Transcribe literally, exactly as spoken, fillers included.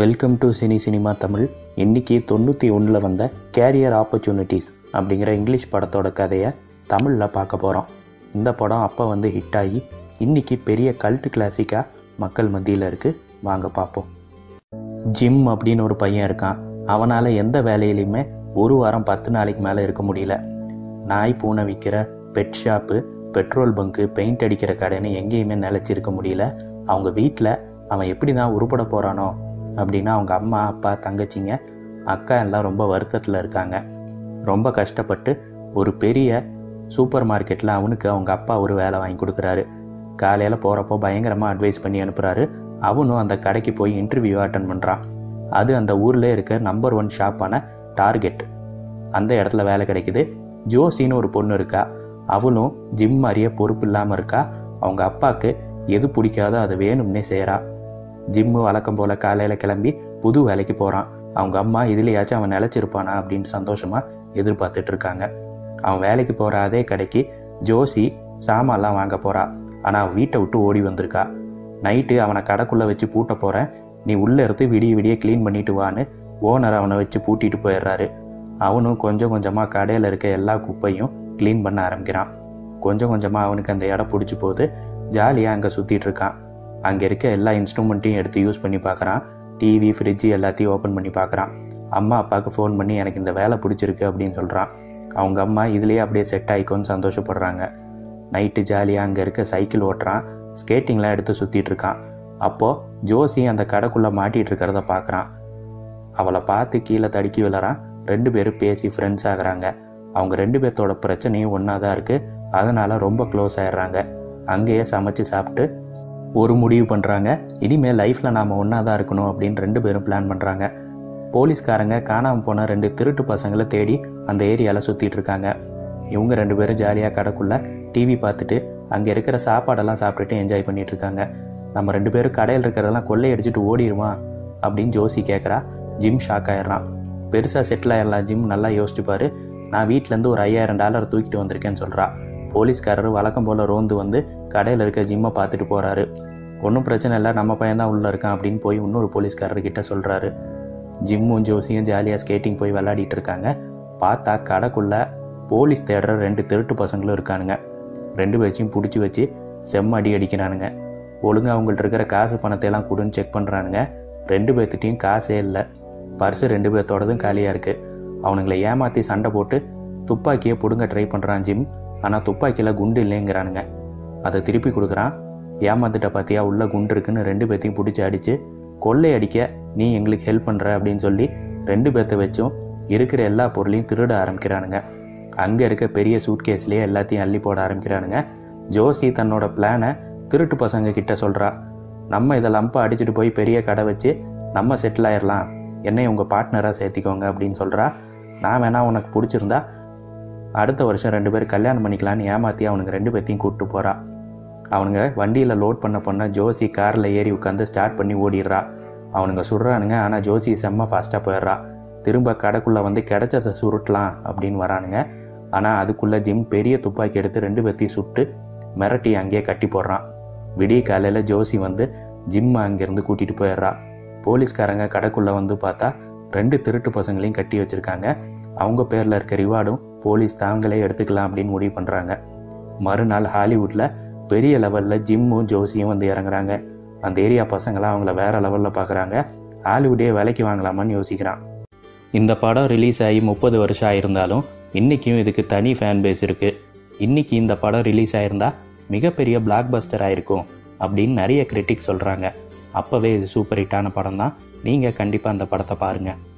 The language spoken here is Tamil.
Welcome to cine cinema Tamil. இன்றைக்கி தொண்ணூற்றி ஒன்றில் வந்த கேரியர் ஆப்பர்ச்சுனிட்டிஸ் அப்படிங்கிற இங்கிலீஷ் படத்தோட கதையை தமிழில் பார்க்க போகிறோம். இந்த படம் அப்போ வந்து ஹிட் ஆகி இன்றைக்கி பெரிய கல்ட் கிளாசிக்காக மக்கள் மத்தியில் இருக்குது. வாங்க பார்ப்போம். ஜிம் அப்படின்னு ஒரு பையன் இருக்கான். அவனால் எந்த வேலையிலையுமே ஒரு வாரம் பத்து நாளைக்கு மேலே இருக்க முடியல. நாய் பூனை விற்கிற pet shop, petrol bunk, paint அடிக்கிற கடைன்னு எங்கேயுமே நிலச்சிருக்க முடியல. அவங்க வீட்டில் அவன் எப்படி தான் உருப்பட போகிறானோ அப்படின்னா அவங்க அம்மா, அப்பா, தங்கச்சிங்க, அக்கா எல்லாம் ரொம்ப வருத்தத்தில் இருக்காங்க. ரொம்ப கஷ்டப்பட்டு ஒரு பெரிய சூப்பர் மார்க்கெட்டில் அவனுக்கு அவங்க அப்பா ஒரு வேலை வாங்கி கொடுக்குறாரு. காலையில் போகிறப்போ பயங்கரமாக அட்வைஸ் பண்ணி அனுப்புகிறாரு. அவனும் அந்த கடைக்கு போய் இன்டர்வியூ அட்டன் பண்ணுறான். அது அந்த ஊரில் இருக்க நம்பர் ஒன் ஷாப்பான டார்கெட், அந்த இடத்துல வேலை கிடைக்குது. ஜோசின்னு ஒரு பொண்ணு இருக்கா. அவளும் ஜிம் மாதிரியே பொறுப்பு இல்லாமல் இருக்கா. அவங்க அப்பாவுக்கு எது பிடிக்காதோ அதை வேணும்னே செய்கிறா. ஜிம்மு வழக்கம் போல் காலையில் கிளம்பி புது வேலைக்கு போகிறான். அவங்க அம்மா இதுலையாச்சும் அவன் நிலச்சிருப்பானா அப்படின்னு சந்தோஷமாக எதிர்பார்த்துட்டு இருக்காங்க. அவன் வேலைக்கு போகிற அதே கடைக்கு ஜோசி சாமான்லாம் வாங்க போகிறா. ஆனால் வீட்டை விட்டு ஓடி வந்திருக்கா. நைட்டு அவனை கடைக்குள்ளே வச்சு பூட்ட போகிறேன், நீ உள்ளே இருந்து விடிய விடிய க்ளீன் பண்ணிட்டு வான்னு ஓனர் அவனை வச்சு பூட்டிட்டு போயிடுறாரு. அவனும் கொஞ்சம் கொஞ்சமாக கடையில் இருக்க எல்லா குப்பையும் க்ளீன் பண்ண ஆரம்பிக்கிறான். கொஞ்சம் கொஞ்சமாக அவனுக்கு அந்த இடம் பிடிச்சி போகுது. ஜாலியாக அங்கே சுற்றிட்டு இருக்கான். அங்கே இருக்க எல்லா இன்ஸ்ட்ருமெண்ட்டையும் எடுத்து யூஸ் பண்ணி பார்க்குறான். டிவி, ஃப்ரிட்ஜு எல்லாத்தையும் ஓப்பன் பண்ணி பார்க்குறான். அம்மா அப்பாவுக்கு ஃபோன் பண்ணி எனக்கு இந்த வேலை பிடிச்சிருக்கு அப்படின்னு சொல்கிறான். அவங்க அம்மா இதுலேயே அப்படியே செட் ஆகிக்கோன்னு சந்தோஷப்படுறாங்க. நைட்டு ஜாலியாக அங்கே இருக்க சைக்கிள் ஓட்டுறான். ஸ்கேட்டிங்லாம் எடுத்து சுற்றிட்டுருக்கான். அப்போது ஜோசி அந்த கடைக்குள்ளே மாட்டிகிட்டு இருக்கிறத பார்க்குறான். அவளை பார்த்து கீழே தடுக்கி விழறான். ரெண்டு பேரும் பேசி ஃப்ரெண்ட்ஸ் ஆகிறாங்க. அவங்க ரெண்டு பேர்த்தோட பிரச்சனையும் ஒன்றா தான் இருக்குது. அதனால் ரொம்ப க்ளோஸ் ஆகிடுறாங்க. அங்கேயே சமைச்சு சாப்பிட்டு ஒரு முடிவு பண்ணுறாங்க, இனிமேல் லைஃப்பில் நாம் ஒன்றா தான் இருக்கணும் அப்படின்னு ரெண்டு பேரும் பிளான் பண்ணுறாங்க. போலீஸ்காரங்க காணாமல் போன ரெண்டு திருட்டு பசங்களை தேடி அந்த ஏரியாவில் சுற்றிட்டு இருக்காங்க. இவங்க ரெண்டு பேரும் ஜாலியாக கடைக்குள்ளே டிவி பார்த்துட்டு அங்கே இருக்கிற சாப்பாடெல்லாம் சாப்பிட்டுட்டு என்ஜாய் பண்ணிகிட்ருக்காங்க. நம்ம ரெண்டு பேரும் கடையில் இருக்கிறதெல்லாம் கொள்ளையடிச்சிட்டு ஓடிடுமா அப்படின்னு ஜோசி கேட்குறா. ஜிம் ஷாக் ஆகிடுறான். பெருசாக செட்டில் ஆகிடலாம் ஜிம், நல்லா யோசிச்சுப்பார், நான் வீட்டிலேருந்து ஒரு ஐயாயிரம் டாலர் தூக்கிட்டு வந்திருக்கேன்னு சொல்கிறா. போலீஸ்காரர் வழக்கம் போல் ரோந்து வந்து கடையில் இருக்க ஜிம்மை பார்த்துட்டு போகிறாரு. ஒன்றும் பிரச்சனை இல்லை, நம்ம பையன்தான் உள்ளே இருக்கான் அப்படின்னு போய் இன்னொரு போலீஸ்காரர்கிட்ட சொல்கிறாரு. ஜிம்மும் ஜோசியும் ஜாலியாக ஸ்கேட்டிங் போய் விளையாடிட்டு இருக்காங்க. பார்த்தா கடைக்குள்ளே போலீஸ் தேடுற ரெண்டு திருட்டு பசங்களும் இருக்கானுங்க. ரெண்டு பேரையும் பிடிச்சி வச்சு செம்ம அடி அடிக்கிறானுங்க. ஒழுங்காக அவங்கள்ட்ட இருக்கிற காசு பணத்தையெல்லாம் கொடுன்னு செக் பண்ணுறானுங்க. ரெண்டு பேர்த்திட்டையும் காசே இல்லை. பர்ஸு ரெண்டு பேர்த்தோடதும் காலியாக இருக்குது. அவனுங்களை ஏமாற்றி சண்டை போட்டு துப்பாக்கியை பிடுங்க ட்ரை பண்ணுறான் ஜிம். ஆனால் துப்பாக்கியில் குண்டு இல்லைங்கிறானுங்க. அதை திருப்பி கொடுக்குறான். ஏமாத்திட்ட பார்த்தியா, உள்ளே குண்டு இருக்குன்னு ரெண்டு பேர்த்தையும் பிடிச்சி அடித்து கொள்ளை அடிக்க நீ எங்களுக்கு ஹெல்ப் பண்ணுற அப்படின்னு சொல்லி ரெண்டு பேர்த்த வச்சும் இருக்கிற எல்லா பொருளையும் திருட ஆரம்பிக்கிறானுங்க. அங்கே இருக்க பெரிய சூட்கேஸ்லேயே எல்லாத்தையும் அள்ளி போட ஆரம்பிக்கிறானுங்க. ஜோசி தன்னோட பிளானை திருட்டு பசங்க கிட்ட சொல்கிறா. நம்ம இதை லம்பை அடிச்சுட்டு போய் பெரிய கடை வச்சு நம்ம செட்டில் ஆயிடலாம், என்னை உங்கள் பார்ட்னராக சேர்த்திக்கோங்க அப்படின்னு சொல்கிறா. நான் வேணா உனக்கு பிடிச்சிருந்தா அடுத்த வருஷம் ரெண்டு பேர் கல்யாணம் பண்ணிக்கலான்னு ஏமாற்றி அவனுக்கு ரெண்டு பேர்த்தையும் கூப்பிட்டு போகிறா. அவனுங்க வண்டியில் லோட் பண்ண பண்ண ஜோசி காரில் ஏறி உட்காந்து ஸ்டார்ட் பண்ணி ஓடிடுறா. அவனுங்க சுடுறானுங்க. ஆனால் ஜோசி செம்ம ஃபாஸ்ட்டாக போயிடுறா. திரும்ப கடைக்குள்ளே வந்து கிடைச்ச சுருட்டலாம் அப்படின்னு வரானுங்க. ஆனால் அதுக்குள்ளே ஜிம் பெரிய துப்பாக்கி எடுத்து ரெண்டு பேர்த்தையும் சுட்டு மிரட்டி அங்கேயே கட்டி போடுறான். விடிய காலையில் ஜோசி வந்து ஜிம்மை அங்கேருந்து கூட்டிகிட்டு போயிடுறா. போலீஸ்காரங்க கடைக்குள்ளே வந்து பார்த்தா ரெண்டு திருட்டு பசங்களையும் கட்டி வச்சுருக்காங்க. அவங்க பேரில் இருக்க ரிவார்டும் போலீஸ் தாங்களே எடுத்துக்கலாம் அப்படின்னு முடிவு பண்ணுறாங்க. மறுநாள் ஹாலிவுட்டில் பெரிய லெவலில் ஜிம்மும் ஜோசியும் வந்து இறங்குறாங்க. அந்த ஏரியா பசங்களாம் அவங்கள வேறு லெவலில் பார்க்குறாங்க. ஹாலிவுட்டே வேலைக்கு வாங்கலாமான்னு யோசிக்கிறான். இந்த படம் ரிலீஸ் ஆகி முப்பது வருஷம் ஆகியிருந்தாலும் இன்றைக்கும் இதுக்கு தனி ஃபேன் பேஸ் இருக்குது. இன்றைக்கி இந்த படம் ரிலீஸ் ஆகியிருந்தால் மிகப்பெரிய பிளாக் பஸ்டர் ஆகிருக்கும் அப்படின்னு நிறைய கிரிட்டிக் சொல்கிறாங்க. அப்போவே இது சூப்பர் ஹிட்டான படம் தான். நீங்கள் கண்டிப்பாக அந்த படத்தை பாருங்கள்.